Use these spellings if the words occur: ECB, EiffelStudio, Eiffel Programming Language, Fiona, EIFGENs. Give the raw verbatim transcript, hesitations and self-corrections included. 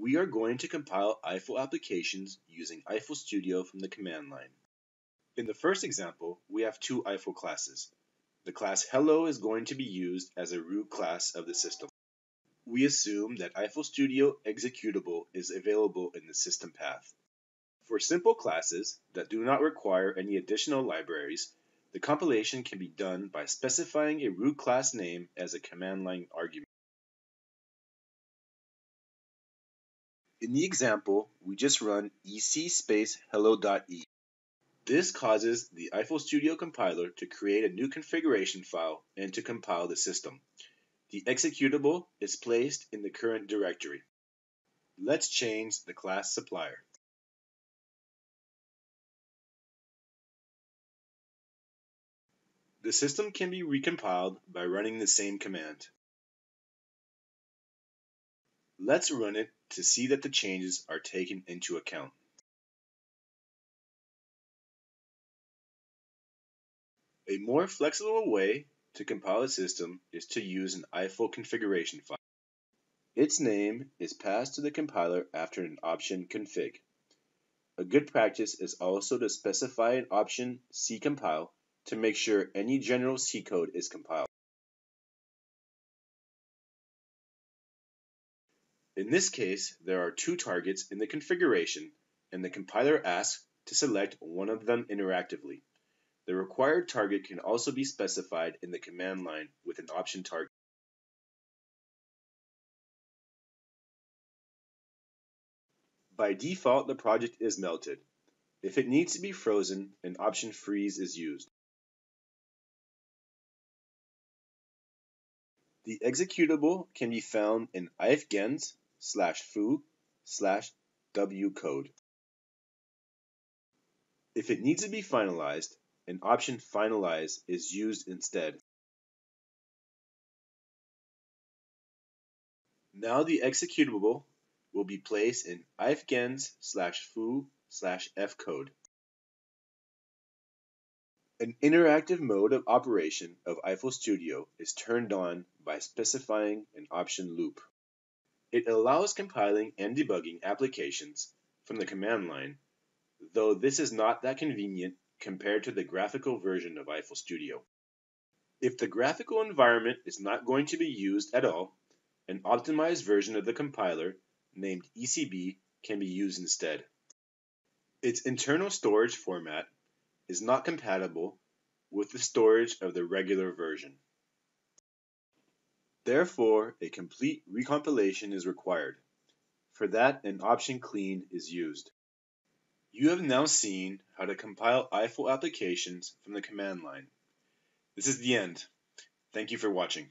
We are going to compile Eiffel applications using EiffelStudio from the command line. In the first example, we have two Eiffel classes. The class Hello is going to be used as a root class of the system. We assume that EiffelStudio executable is available in the system path. For simple classes that do not require any additional libraries, the compilation can be done by specifying a root class name as a command line argument. In the example, we just run ec space hello.e. This causes the EiffelStudio compiler to create a new configuration file and to compile the system. The executable is placed in the current directory. Let's change the class supplier. The system can be recompiled by running the same command. Let's run it to see that the changes are taken into account. A more flexible way to compile a system is to use an Eiffel configuration file. Its name is passed to the compiler after an option config. A good practice is also to specify an option ccompile to make sure any general C code is compiled. In this case, there are two targets in the configuration, and the compiler asks to select one of them interactively. The required target can also be specified in the command line with an option target. By default, the project is melted. If it needs to be frozen, an option freeze is used. The executable can be found in EIFGENs slash foo slash w code. If it needs to be finalized, an option finalize is used instead. Now the executable will be placed in EIFGENs slash foo slash f code. An interactive mode of operation of EiffelStudio is turned on by specifying an option loop. It allows compiling and debugging applications from the command line, though this is not that convenient compared to the graphical version of EiffelStudio. If the graphical environment is not going to be used at all, an optimized version of the compiler named E C B can be used instead. Its internal storage format is not compatible with the storage of the regular version. Therefore, a complete recompilation is required. For that, an option clean is used. You have now seen how to compile Eiffel applications from the command line. This is the end. Thank you for watching.